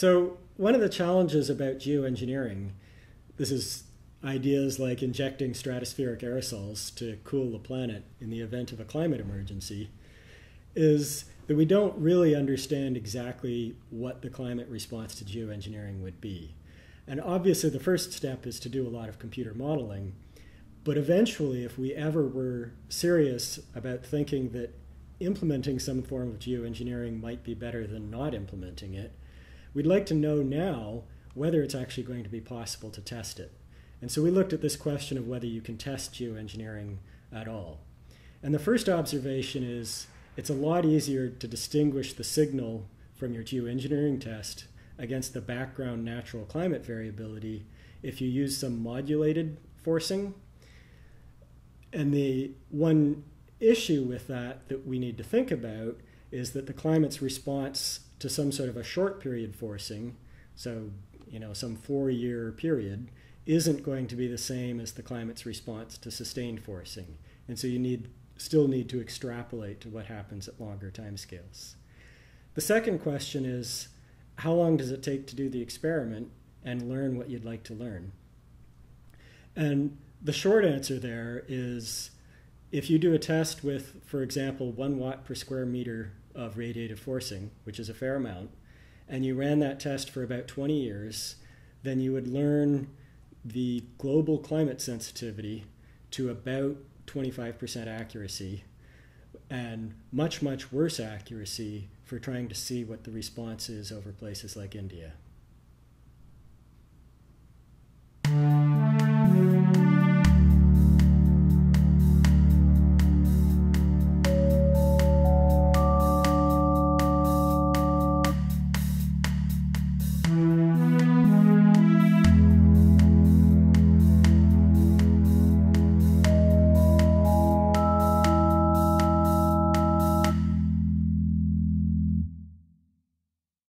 So one of the challenges about geoengineering, this is ideas like injecting stratospheric aerosols to cool the planet in the event of a climate emergency, is that we don't really understand exactly what the climate response to geoengineering would be. And obviously the first step is to do a lot of computer modeling, but eventually if we ever were serious about thinking that implementing some form of geoengineering might be better than not implementing it, we'd like to know now whether it's actually going to be possible to test it. And so we looked at this question of whether you can test geoengineering at all. And the first observation is it's a lot easier to distinguish the signal from your geoengineering test against the background natural climate variability if you use some modulated forcing. And the one issue with that that we need to think about is that the climate's response to some sort of a short period forcing, so some 4-year period, isn't going to be the same as the climate's response to sustained forcing. And so you still need to extrapolate to what happens at longer timescales. The second question is, how long does it take to do the experiment and learn what you'd like to learn? And the short answer there is, if you do a test with, for example, 1 watt per square meter of radiative forcing, which is a fair amount, and you ran that test for about 20 years, then you would learn the global climate sensitivity to about 25% accuracy, and much, much worse accuracy for trying to see what the response is over places like India.